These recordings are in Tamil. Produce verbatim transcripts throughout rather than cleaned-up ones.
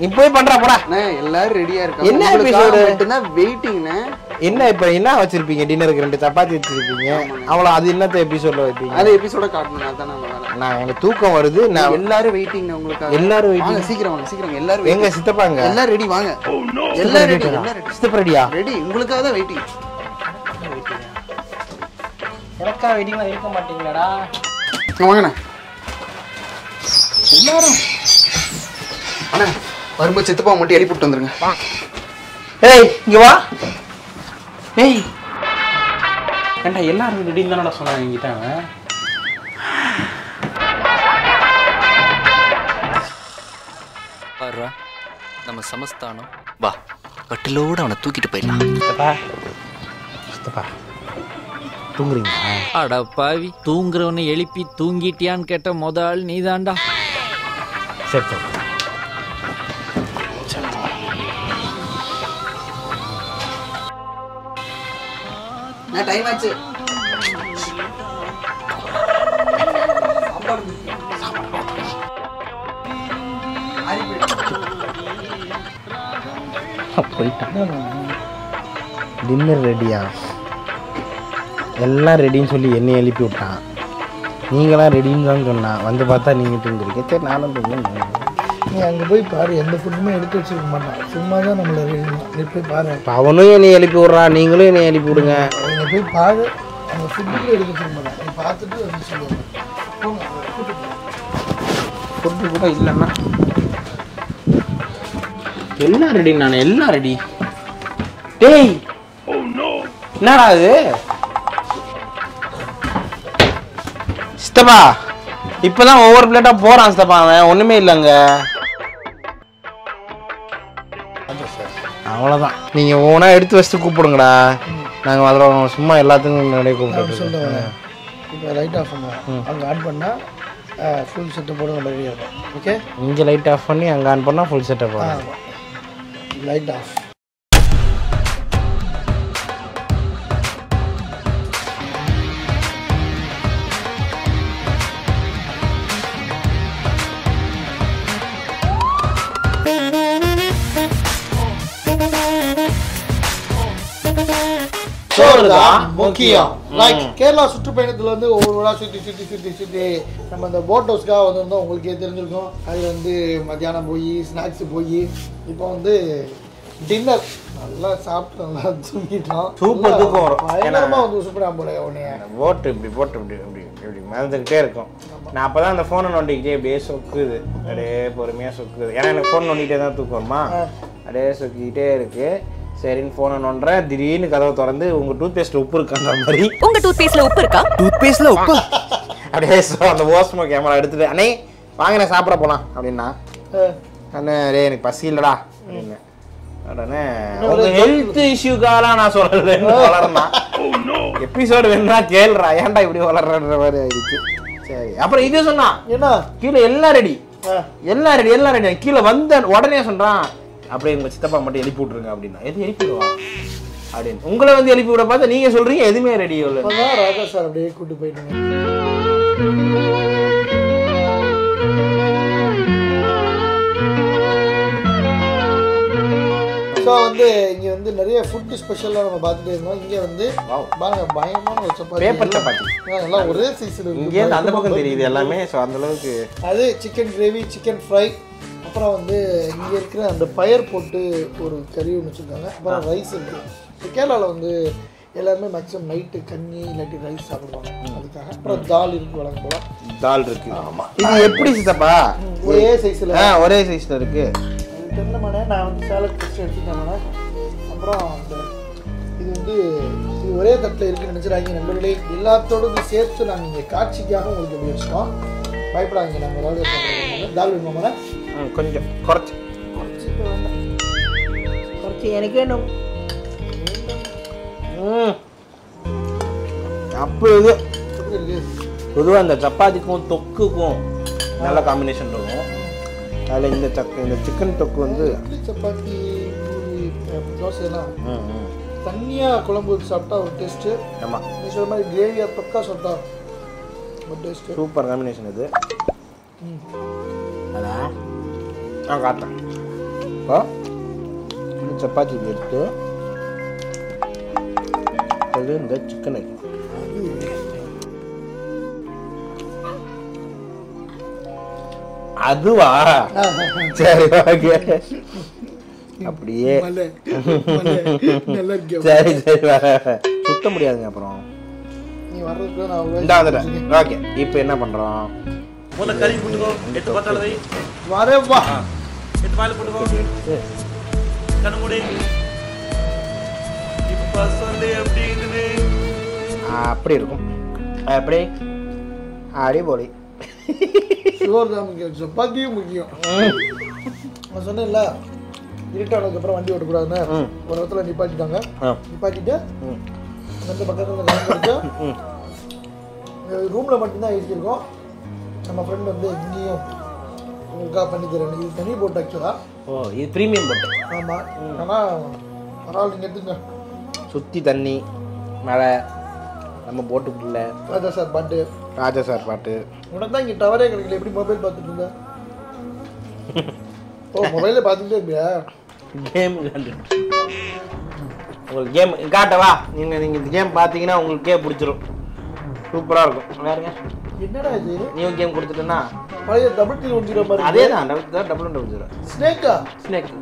நீ போய் பண்றா போடா. எல்லாரும் ரெடியா இருக்காங்க. என்ன எபிசோடு அப்படின்னா வெயிட்டிங்ண்ணே. என்ன இப்போ என்ன வச்சிருப்பீங்க? டின்னருக்கு ரெண்டு சப்பாத்தி வச்சிருப்பீங்க, அவ்வளோ. அது என்னத்த எபிசோட்ல வைப்பீங்க? அது எபிசோட காட்டணும். அதான் நான் எனக்கு தூக்கம் வருது. நான் எல்லாரும் வெயிட்டிங்ண்ணே உங்களுக்கு. எல்லாரும் வெயிட்டிங். சீக்கிரம் வாங்க, சீக்கிரம் எல்லாரும். எங்க சித்தப்பாங்க? எல்லாரும் ரெடி வாங்க. எல்லாரும் ரெடி. சித்தப்பா ரெடியா? ரெடி. உங்களுக்காக தான் வெயிட்டிங். எனக்கா வெயிட்டிங்லாம் இருக்க மாட்டீங்களாடா? வாங்கண்ணே எல்லாரும். அண்ணா வரும்போது சித்தப்பா மட்டும் எடி போட்டு வந்துருங்க. ஏய் இங்க வா. ஏய் ஏண்டா எல்லாரும் ரெடின்னு தானடா சொன்னாங்க என்கிட்ட? அவன் பாரு நம்ம சமஸ்தானம் வா கட்டிலோடு அவனை தூக்கிட்டு போயிடலாம். சித்தப்பா சித்தப்பா தூங்குறீங்களா? அடா பாவி, தூங்குறவனை எழுப்பி தூங்கிட்டியான்னு கேட்ட முதல் நீ தாண்டா. சரி டைம் ஆச்சு. டின்னர் ரெடியா? எல்லாம் ரெடின்னு சொல்லி என்னை எழுப்பி விட்டான். நீங்களாம் ரெடின்னு தான் சொன்னான். வந்து பார்த்தா நீங்கள் தூங்குறீங்க. சரி நானும் தூங்குறேன். நீ அங்கே போய் பாரு, எந்த ஃபுட்டுமே எடுத்து வச்சுக்க மாட்டான். சும்மா தான் நம்மளை ரெடி போய் பாரு. அவனும் என்னை எழுப்பி விட்றான், நீங்களும் என்னை எழுப்பி விடுங்க. நீங்கள் போய் பாரு, அந்த ஃபுட்டுமே எடுத்து வச்சுக்க மாட்டான். நீ பார்த்துட்டு வந்து சொல்லுவாங்க. ஃபுட்டு கூட இல்லைன்னா எல்லாம் ரெடி. நான் எல்லாம் ரெடி. டேய் என்னடா அது? சித்தப்பா இப்பதான் ஒவ்வொரு பிளேட்டா போறான். சித்தப்பா அவன் ஒண்ணுமே இல்லைங்க. அவ்வளவுதான். நீங்க ஒவ்வொன்றா எடுத்து வச்சுட்டு கூப்பிடுங்கடா. நாங்க அதில் சும்மா எல்லாத்துக்கும் நிறைய கூப்பிட்டு சொல்லுவாங்க. இப்போ லைட் ஆஃப் பண்ணுவோம். அங்கே ஆன் பண்ணா ஃபுல் செட்டப் போட ரெடியாக இருக்கும். ஓகே, இங்கே லைட் ஆஃப் பண்ணி அங்கே ஆன் பண்ணால் ஃபுல் செட்டப் ஆகும். Light off. முக்கியம் கேரளா சுற்றுப்பயணத்துல வந்து ஒவ்வொரு சுற்றி சுற்றி சுற்றி சுற்றி நம்ம இந்த போட் ஹவுஸ்க்காக வந்திருந்தோம். உங்களுக்கே தெரிஞ்சிருக்கும். அது வந்து மத்தியானம் போய் ஸ்நாக்ஸ் போய் இப்போ வந்து டின்னர் நல்லா சாப்பிட்டு நல்லா தூங்கிட்டோம். சூப்பர் தூக்கம் வரும். பயங்கரமா வந்து சூப்பரா போல உடனே போட்டு இப்படி போட்டு இப்படி இப்படி இப்படி மறந்துக்கிட்டே இருக்கும். நான் அப்போதான் அந்த ஃபோனை நோண்டிக்கிட்டே அப்படியே சொக்குது. அப்படியே பொறுமையாக சொக்குது. ஏன்னா எனக்கு ஃபோன் நோண்டிக்கிட்டே தான் தூக்கம் வருமா? அப்படியே சொக்கிக்கிட்டே இருக்கு. சரின்னு போன நோன்ற திடீர்னு கதவை திறந்து உங்க டூத் பேஸ்ட்ல உப்பு இருக்கான்ற மாதிரி. உங்க டூத் பேஸ்ட்ல உப்பு இருக்கா? டூத் பேஸ்ட்ல உப்பு. அப்படியே அந்த ஓஸ்மோ கேமரா எடுத்துட்டு அண்ணே வாங்கினேன் சாப்பிட போலாம் அப்படின்னா அண்ணே ரே எனக்கு பசி இல்லடா அப்படின்னு. உடனே உங்க ஹெல்த் இஷ்யூக்காலாம் நான் சொல்லல வளரமா எபிசோடு வேணும்னா கேளுடா. ஏன்டா இப்படி வளர்றன்ற மாதிரி ஆயிடுச்சு. சரி அப்புறம் இது சொன்னா என்ன கீழே எல்லாம் ரெடி எல்லாம் ரெடி எல்லாம் ரெடி கீழே வந்த உடனே சொல்றான் அப்படியே உங்க சித்தப்பா மட்டும் எழுப்பி விட்டுருங்க அப்படின்னா எது எழுப்பிடுவா அப்படின்னு. உங்களை வந்து எழுப்பி விட பார்த்தா நீங்க சொல்றீங்க எதுவுமே ரெடி இல்லை. ராஜா சார் அப்படியே கூப்பிட்டு போயிட்டாங்க. ஸோ வந்து இங்க வந்து நிறைய ஃபுட்டு ஸ்பெஷலாக நம்ம பார்த்துட்டே இருந்தோம். இங்க வந்து பாருங்க பயமான ஒரு சப்பாத்தி பேப்பர் சப்பாத்தி எல்லாம் ஒரே சீசன் இங்கே அந்த பக்கம் தெரியுது எல்லாமே. ஸோ அந்த அளவுக்கு அது சிக்கன் கிரேவி சிக்கன் ஃப்ரை. அப்புறம் வந்து இங்கே இருக்கிற அந்த பயிர் போட்டு ஒரு கறி ஒன்று வச்சுருக்காங்க. அப்புறம் ரைஸ் இருக்குது. கேரளாவில் வந்து எல்லாருமே மேக்ஸிமம் நைட்டு கண்ணி இல்லாட்டி ரைஸ் சாப்பிடுவாங்க. அதுக்காக அப்புறம் தால் இருக்குது. வழங்க போகலாம். தால் இருக்குது. ஆமாம் இது எப்படி சித்தப்பா? ஒரே சைஸில் ஒரே சைஸில் இருக்குது. எனக்கு தெரிஞ்சமான நான் வந்து சேலட் கிறிஸ்ட் எடுத்துட்டேன். அப்புறம் அந்த இது வந்து இது ஒரே தட்டில் இருக்குன்னு நினச்சிடாங்க. நம்மளே எல்லாத்தோடு சேர்த்து நாங்கள் இங்கே காட்சிக்காக உங்களுக்கு எப்படி வச்சுட்டோம். பயப்படாங்க நாங்கள் ஏதாவது தால் வேணுமாண்ணா? கொஞ்சம் குறைச்சி குறைச்சி குறைச்சி எனக்கு வேணும். அப்போ இது பொதுவாக இந்த சப்பாத்திக்கும் தொக்குக்கும் நல்ல காம்பினேஷன் இருக்கும். அதில் இந்த சக் இந்த சிக்கன் தொக்கு வந்து சப்பாத்தி தோசைலாம் தண்ணியாக குழம்பு சாப்பிட்டா ஒரு டேஸ்ட்டு. ஆமாம், நீ சொல்கிற மாதிரி கிரேவியாக தொக்கா சாப்பிட்டா ஒரு டேஸ்ட்டு. சூப்பர் காம்பினேஷன் இது. ம், அதான் நான் காட்டுறேன். இப்போ இந்த சப்பாத்தி எடுத்து அது இந்த சிக்கன் வைக்கணும். அதுவா? சரி, ஓகே. அப்படியே சரி சரி வர சுத்த முடியாதுங்க. அப்புறம் நீ வர்றதுக்கு நான் இந்தா வந்துட்டேன். ஓகே, இப்போ என்ன பண்ணுறோம்? முதல்ல கறி போட்டுக்கோ. எட்டு பார்த்தால வை. வரேப்பா, எட்டு பால் போட்டுக்கோ. கண்ணு மூடி. இப்போ சண்டே எப்படி இருக்குது? அப்படி இருக்கும். அப்படி அடிபொலி. சுகர் தான் முக்கியம், சப்பாத்தியும் முக்கியம். நான் சொன்னேன்ல, இருட்டானதுக்கப்புறம் வண்டி ஓட்டக்கூடாதுன்னு ஒரு இடத்துல நிப்பாட்டிட்டாங்க. நிப்பாட்டிட்டு அந்த பக்கத்தில் ரூமில் மட்டும்தான் எழுதியிருக்கோம். நம்ம ஃப்ரெண்ட் வந்து இங்கேயும் உங்களுக்காக பண்ணி தரேன். இது தனி போட்டு ஆக்சுவலாக. ஓ, இது ப்ரீமியம் போட்டு. ஆமாம், ஆனால் பரவாயில்ல. நீங்கள் எடுத்துங்க. சுற்றி தண்ணி மழை நம்ம போட்டுக்குள்ள. ராஜா சார் பாட்டு, ராஜா சார் பாட்டு. உனக்கு தான் இங்கே டவரே கிடைக்கல. எப்படி மொபைல் பார்த்துட்டு இருந்த? ஓ, மொபைலில் பார்த்துட்டே இருப்பியா? கேம் விளையாண்டு உங்களுக்கு கேம் காட்டவா? நீங்கள் நீங்கள் இந்த கேம் பார்த்தீங்கன்னா உங்களுக்கே பிடிச்சிரும். சூப்பராக இருக்கும். வேறுங்க என்னடா இது? நியூ கேம் கொடுத்துட்டேன்னா பழைய டபுள் டீ ஒன்று மாதிரி. அதே தான், டபுள் தான், டபுள் ஒன்று ஒன்று. ஸ்னேக்கா? Snack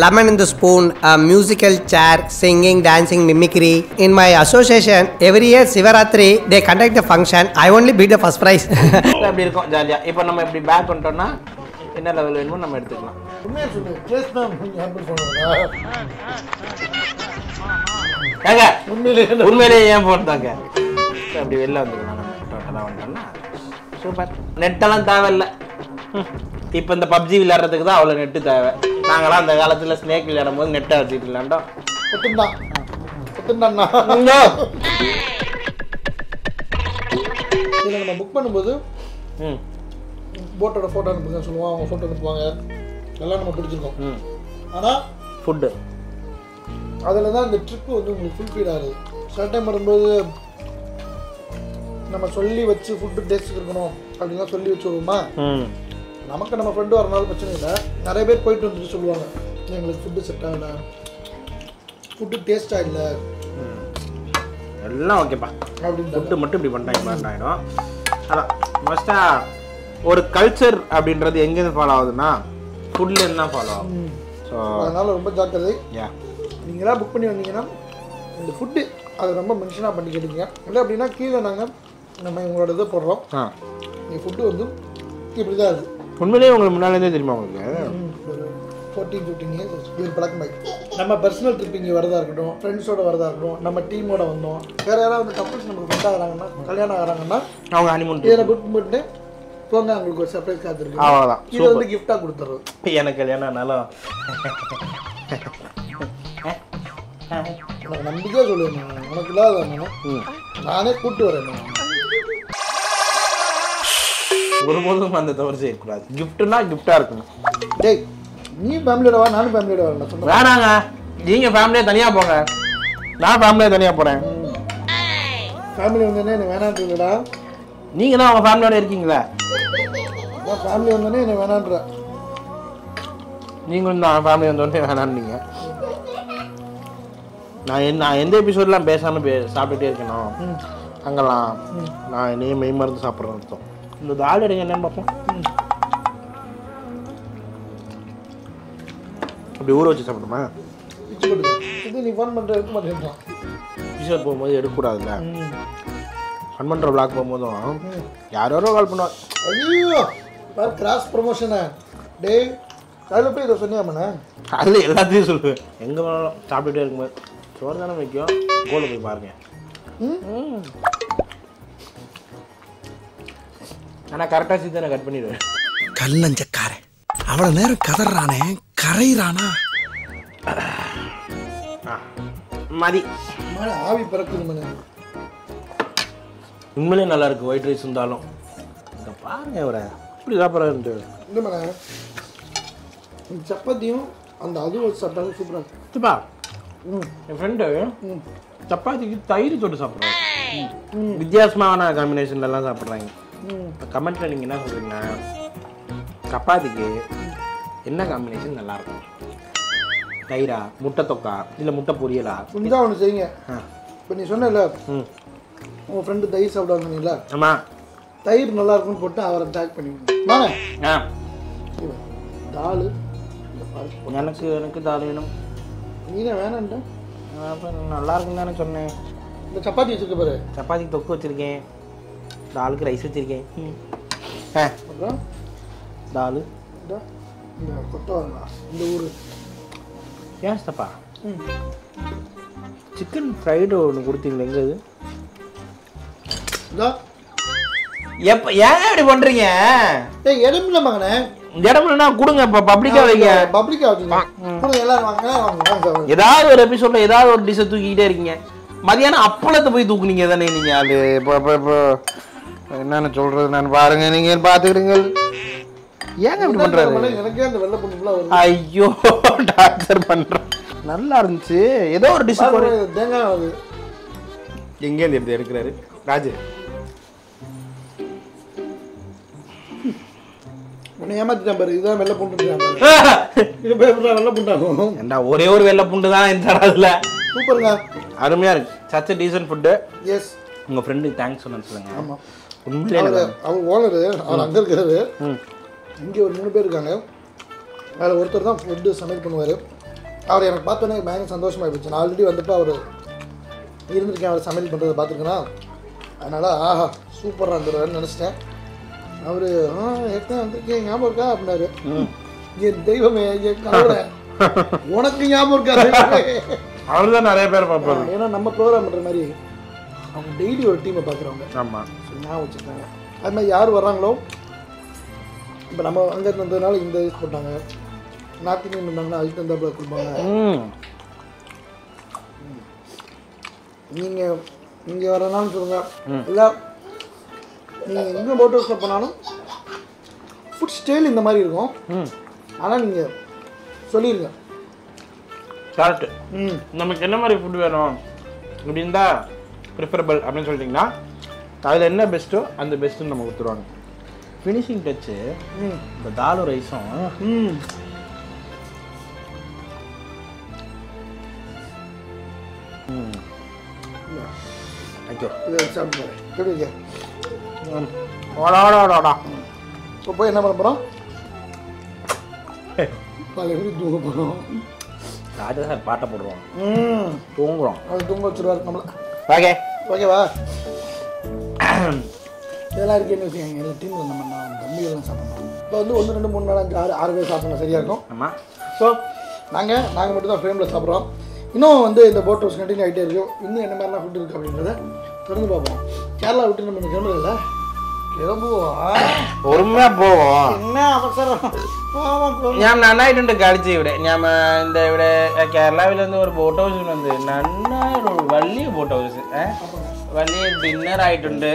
Lemon in the Spoon, a musical chair, singing, dancing, mimicry. In my association, every year Sivaratri they conduct the function. I only beat the first prize. அப்படி இருக்கும் ஜாலியா. இப்போ நம்ம இப்படி பேக் பண்ணிட்டோம்னா என்ன லெவல் வேணுமோ நம்ம எடுத்துக்கலாம். உண்மையா சொல்லு. கேஸ் தான் ஹேண்டில் பண்ணுங்க. ஏங்க உண்மையிலே உண்மையிலே ஏன் போட்டாங்க? அப்படி வெளில வந்துக்கலாம். நம்ம டோட்டலாக வந்துட்டோம்னா சூப்பர். நெட்டெல்லாம் தேவையில்லை. இப்போ இந்த பப்ஜி விளையாடுறதுக்கு தான் அவ்வளோ நெட்டு தேவை. நாங்களாம் அந்த காலத்தில் ஸ்னேக் விளையாடும் போது நெட்டை வச்சுட்டு விளையாண்டோம். இதில் நம்ம புக் பண்ணும்போது ம் போட்டோட ஃபோட்டோ அனுப்புங்க சொல்லுவோம். அவங்க ஃபோட்டோ அனுப்புவாங்க. எல்லாம் நம்ம பிடிச்சிருக்கோம். ம், ஆனால் ஃபுட்டு அதில் தான் இந்த ட்ரிப்பு வந்து உங்களுக்கு ஃபுல்ஃபில் ஆகுது. சில டைம் வரும்போது நம்ம சொல்லி வச்சு ஃபுட்டு டேஸ்ட் இருக்கணும் அப்படின்லாம் சொல்லி வச்சுருவோமா? ம், நமக்கு நம்ம ஃப்ரெண்டு வரனால பிரச்சனை இல்லை. நிறைய பேர் போயிட்டு வந்துட்டு சொல்லுவாங்க, எங்களுக்கு ஃபுட்டு செட் ஆகலை, ஃபுட்டு டேஸ்ட்டாக இல்லை, எல்லாம் ஓகேப்பா அப்படின்னு. ஃபுட்டு மட்டும் இப்படி பண்ணிட்டாங்க மாதிரி ஆகிடும். அதான் ஃபஸ்ட்டாக ஒரு கல்ச்சர் அப்படின்றது எங்கேருந்து ஃபாலோ ஆகுதுன்னா ஃபுட்லேருந்து தான் ஃபாலோ ஆகும். ஸோ அதனால் ரொம்ப ஜாக்கிரதை. ஏன் நீங்களாக புக் பண்ணி வந்தீங்கன்னா இந்த ஃபுட்டு அதை ரொம்ப மென்ஷனாக பண்ணி கேட்டீங்க. இல்லை அப்படின்னா கீழே நாங்கள் நம்ம இவங்களோட இதை போடுறோம். ஆ, நீங்கள் ஃபுட்டு வந்து இப்படி தான் இருக்குது. உண்மையிலேயே உங்களுக்கு முன்னாலேருந்தே தெரியுமா? உங்களுக்கு ஃபோர்டீன் ஃபிஃப்டீன் இயர்ஸ் பழக்கம். நம்ம பர்சனல் ட்ரிப் இங்கே வரதாக இருக்கட்டும், ஃப்ரெண்ட்ஸோடு வரதாக இருக்கட்டும், நம்ம டீமோட வந்தோம். வேறு யாராவது வந்து கப்புள்ஸ் நமக்கு ஃப்ரெண்ட் ஆகிறாங்கன்னா, கல்யாணம் ஆகிறாங்கன்னா அவங்க அனிமன் இதில் புக் பண்ணிட்டு போங்க. அவங்களுக்கு ஒரு சர்ப்ரைஸ் காத்திருக்கு. அவ்வளோதான். இதை வந்து கிஃப்டாக கொடுத்துட்றோம். எனக்கு கல்யாணம் ஆனாலும் எனக்கு நம்பிக்கையாக சொல்லுவேன். உனக்கு இல்லாத வேணும், நானே கூப்பிட்டு வரேன். ஒருபோதும் அந்த தவறு செய்யக்கூடாது. கிஃப்ட்னா கிஃப்டாக இருக்கணும். டேய், நீ ஃபேமிலியோட வா, நானும் ஃபேமிலியோட வரேன். வேணாங்க, நீங்கள் ஃபேமிலியாக தனியாக போங்க, நான் ஃபேமிலியாக தனியாக போகிறேன். ஃபேமிலி வந்தோடனே என்ன வேணான்றீங்களா? நீங்கள் தான் உங்கள் ஃபேமிலியோட இருக்கீங்களா? நான் ஃபேமிலி வந்தோடனே என்ன வேணான்ற. நீங்களும் தான் ஃபேமிலி வந்தோடனே வேணான்றீங்க. நான் என் நான் எந்த எபிசோடெலாம் பேசாமல் பே சாப்பிட்டுட்டே இருக்கணும். அங்கெல்லாம் நான் என்னையே மெய் மருந்து சாப்பிட்றேன்னு அர்த்தம். இந்த தால் எடுங்க, என்னன்னு பார்ப்போம். அப்படி ஊற வச்சு சாப்பிடுமா? இது நீ ஃபன் பண்ணுற எடுக்க மாட்டேங்கிறான். ஈஸ்வர் போகும்போது எடுக்கக்கூடாதுல்ல. ஃபன் பண்ணுற பிளாக் போகும்போதும் யார் யாரோ கால் பண்ணுவாங்க. ஐயோ பார், கிராஸ் ப்ரொமோஷனு. டே அதில் போய் இதை சொன்னியாமண்ணே? அதில் எல்லாத்தையும் சொல்லுவேன். எங்கே வேணாலும் சாப்பிட்டுட்டே இருக்கும்போது சோறு தானே வைக்கும். கோலை போய் பாருங்க. ம், ஆனால் கரெக்டாக சீதானை கட் பண்ணிடுவேன். கல்லஞ்சக்காரன் அவ்வளோ நேரம் கதறானே, கரையிறானா? Mari. Mana avi parakkudu mana. Ummale nalla irukku white rice undalum. Idu paarunga ivara. Ipdi saapra irundhu. Indha mana. Indha chapathiyum and adu saapra super. Thipa. Hmm. My friend chapathi ku thayir thodu saapra. Hmm. Vidyasmana combination la la saapradanga. Hmm. Comment la neenga enna solreenga. Chapathi ku enna combination nalla irukum. Taira, mutta tokka, illa mutta poriyala. Unga onu seinga. Ha. Ipo nee sonnala. Hm. Unga friend thai savudanga nilla. Amma. Thair nalla irukku nu potta avara tag panninga. Vaa. Ha. Dal. Enakku enakku dal venum. Neena venanda. Appo nalla irukku nu sonna. Indha chapati vechirukku paru. Chapati tokku vechirukken. Dalukku rice vechirukken. Hm. Ha. Appo dal. Da. Indha kottana. Indha oru Yes, Papa. Hmm. Chicken fried or no good thing like that. No. Yep. Yeah, you wondering? Yeah. Hey, what am I making? What am I now? Good thing. Public out. Public out. What are all making? This is one episode. This is one dish. You eat it. Madhya, na appala to be doing it. That is not it. Papa, Papa. Na na, children, na na, barring it. You are talking it. ஏங்க இப்படி பண்றாரு எனக்கு அந்த வெள்ள பொண்ணுல வருது ஐயோ டாக்டர் பண்ற நல்லா இருந்துச்சு ஏதோ ஒரு டிஷ் போறே தேங்காய் அது எங்க இருந்து இப்படி எடுக்கறாரு ராஜு உன்னை ஏமாத்திட்ட பாரு இதான் வெள்ள பொண்ணுன்றாங்க இது பேப்பர்ல வெள்ள பொண்ணாகும் என்னடா ஒரே ஒரு வெள்ள பொண்ணு தான் என்னடா அதுல சூப்பர்ங்க அருமையா இருக்கு சச்ச டீசன்ட் ஃபுட் எஸ் உங்க friend தேங்க்ஸ் சொன்னேன்னு சொல்லுங்க ஆமா உண்மையிலே அவங்க ஓனர் அவர் அங்க இருக்கறாரு இங்க ஒரு மூணு பேர் இருக்காங்க அதல ஒருத்தர் தான் ஃபுட் சமைக்க பண்ணுவாரு அவர் எனக்கு பார்த்தேனே பயங்கர சந்தோஷமா இருந்துச்சு நான் ஆல்ரெடி வந்துட்டு அவர் இருந்திருக்கேன் அவர் சமையல் பண்றத பார்த்திருக்கனா அதனால ஆஹா சூப்பரா இருந்துறான்னு நினைச்சேன் அவர் ஆ ஏத்த வந்திருக்கேன் ஞாபகம் இருக்கா அப்படினாரு ஏ தெய்வமே ஏ கடவுளே உனக்கு ஞாபகம் இருக்கா அவர் தான் நிறைய பேர் பாப்பாரு ஏன்னா நம்ம புரோகிராம் பண்ற மாதிரி அவங்க டெய்லி ஒரு டீமை பாக்குறாங்க ஆமா நான் வச்சிருக்காங்க அது மாதிரி யார் வர்றாங்களோ இப்ப நம்ம அங்க இருந்ததனால இந்த யூஸ் பண்ணாங்க நாத்தி நின்னுனாங்க அதுக்கு அந்த ப்ளாக் குடுவாங்க ம் நீங்க இங்க வரணும் சொல்லுங்க இல்ல நீங்க எங்க போட்டோ ஸ்டாப் பண்ணாலும் ஃபுட் ஸ்டைல் இந்த மாதிரி இருக்கும் ம் ஆனா நீங்க சொல்லிருங்க கரெக்ட் ம் நமக்கு என்ன மாதிரி ஃபுட் வேணும் அப்படினா பிரெஃபரபிள் அப்படினு சொல்லிட்டீங்கன்னா அதுல என்ன பெஸ்ட்டோ அந்த பெஸ்ட் நம்ம கொடுத்துருவாங்க Finishing touch, mm. the dal rice on. Hmm. Hmm. Yeah. Thank you. Let's have it. Good idea. Hmm. Oda oda oda oda. So, boy, what are you doing? Hey. Pal, every two of them. Raja sir, pata putro. Hmm. Tungo. I'll tungo chura kamla. Okay. Okay, ba. எல்லாரும் என்ன செய்யங்க எல்லா டீம்ல நம்ம தம்பி எல்லாம் சாப்பிடுறோம். இப்போ வந்து one two three four five six seven eight பேர் சாப்பிடுறது சரியா இருக்கும். ஆமா. சோ நாங்க நாங்க மட்டும் தான் ஃப்ரேம்ல சாப்பிடுறோம். இன்னும் வந்து இந்த போட் ஹவுஸ் கண்டினியூ ஆயிட்டே இருக்கு. இன்னும் என்ன மாதிரிலாம் ஃபுட் இருக்கு அப்படிங்கறத தொடர்ந்து பாப்போம். கேரளா விட்டு நம்ம கிளம்புறல. கிளம்புவோம். ஒருமே போவோம். என்ன அவசரம். போவோம். நான் நன்னாயிட்டு கழிச்சு இവിടെ. நாம இந்த இവിടെ கேரளாவில இருந்து ஒரு போட் ஹவுஸ் வந்து நன்னா ஒரு Valli boat house. Valli dinner ஆயிட்டுണ്ട്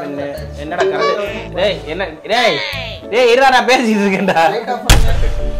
പിന്നെ என்னடா கரெக்ட் டேய் என்ன டேய் டேய் இறடா பேசிட்டு இருக்கேன்டா